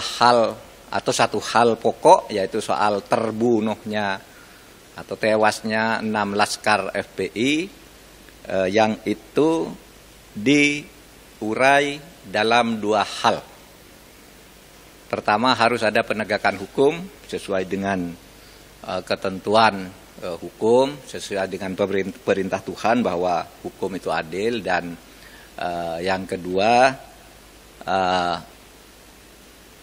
adalah hal atau satu hal pokok, yaitu soal terbunuhnya atau tewasnya 6 laskar FPI yang itu diurai dalam 2 hal. Pertama, harus ada penegakan hukum sesuai dengan ketentuan hukum, sesuai dengan perintah Tuhan bahwa hukum itu adil, dan yang kedua,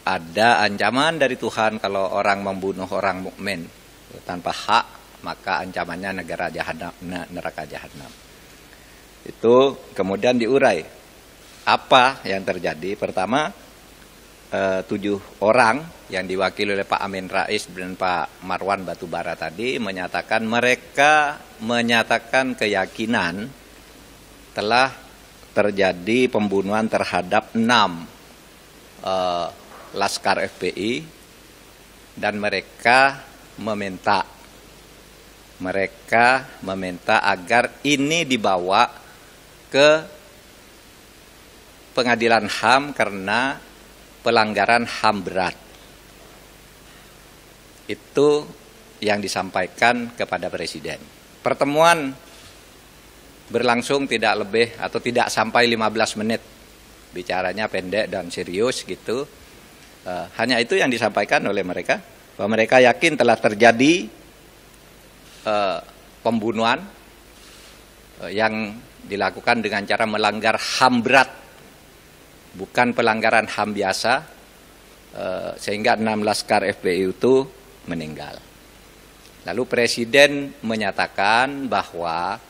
ada ancaman dari Tuhan kalau orang membunuh orang mukmin tanpa hak, maka ancamannya neraka jahanam. Itu kemudian diurai. Apa yang terjadi? Pertama, 7 orang yang diwakili oleh Pak Amien Rais dan Pak Marwan Batubara tadi menyatakan keyakinan telah terjadi pembunuhan terhadap 6 laskar FPI, dan mereka meminta agar ini dibawa ke pengadilan HAM karena pelanggaran HAM berat. Itu yang disampaikan kepada Presiden. Pertemuan berlangsung tidak lebih atau tidak sampai 15 menit. Bicaranya pendek dan serius gitu. Hanya itu yang disampaikan oleh mereka, bahwa mereka yakin telah terjadi pembunuhan yang dilakukan dengan cara melanggar HAM berat, bukan pelanggaran HAM biasa, sehingga 6 laskar FPI itu meninggal. Lalu Presiden menyatakan bahwa